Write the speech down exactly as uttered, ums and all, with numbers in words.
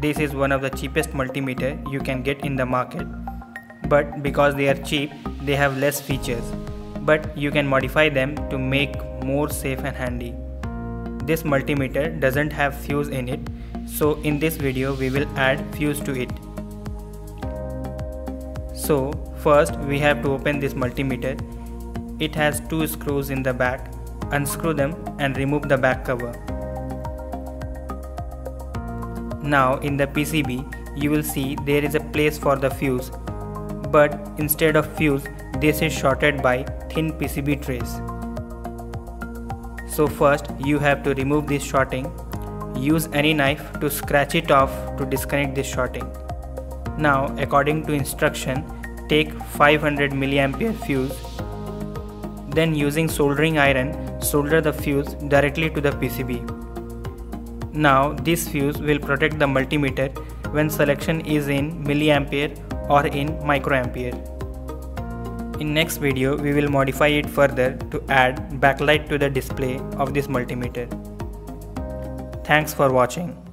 This is one of the cheapest multimeter you can get in the market, but because they are cheap, they have less features, but you can modify them to make more safe and handy. This multimeter doesn't have fuse in it, so in this video we will add fuse to it. So first we have to open this multimeter. It has two screws in the back. Unscrew them and remove the back cover. Now in the P C B you will see there is a place for the fuse, but instead of fuse this is shorted by thin P C B trace. So first you have to remove this shorting. Use any knife to scratch it off to disconnect this shorting. Now according to instruction, take five hundred milliampere fuse. Then using soldering iron, solder the fuse directly to the P C B. Now this fuse will protect the multimeter when selection is in milliampere or in microampere. In next video we will modify it further to add backlight to the display of this multimeter. Thanks for watching.